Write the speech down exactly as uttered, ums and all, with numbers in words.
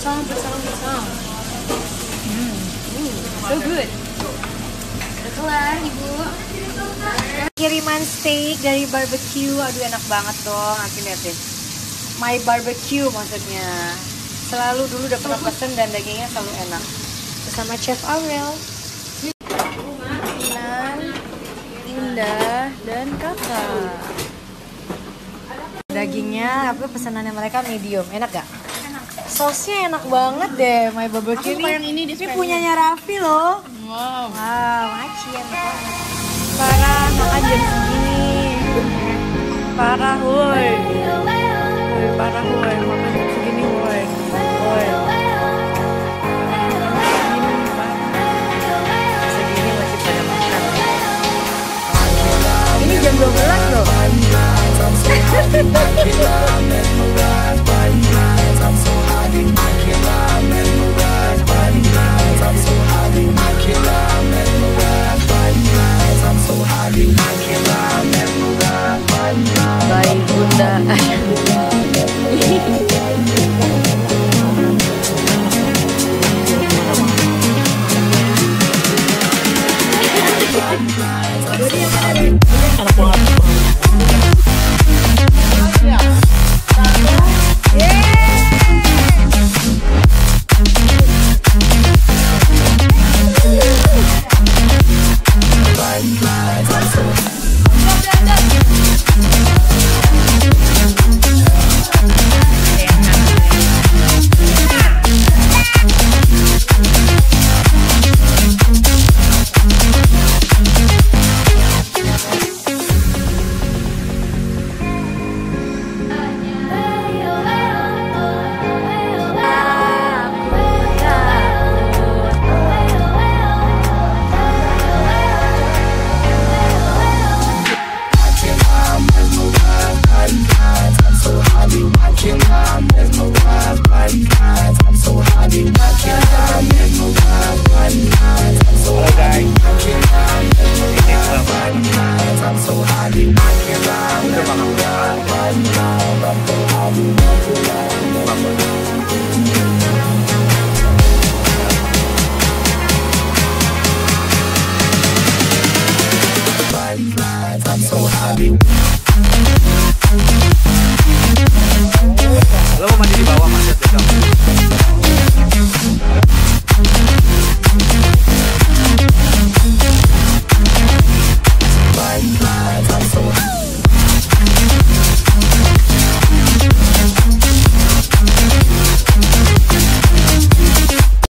Bersalam, bersalam, bersalam. Hmm. Ooh, so good. Udah kelar, Ibu. Kiriman steak dari barbecue. Aduh, enak banget dong. Nanti lihat deh. My barbecue maksudnya. Selalu dulu udah pernah pesen dan dagingnya selalu enak. Bersama Chef Aurel. Indah dan Kakak. Dagingnya apa pesanannya mereka medium. Enak gak? Enak. Sausnya enak banget deh. My barbecue ini, ini, ini punyanya Raffi loh. Wow. Wow, aci enak. Parah, makan jam segini. Parah, woi. Parah, woi.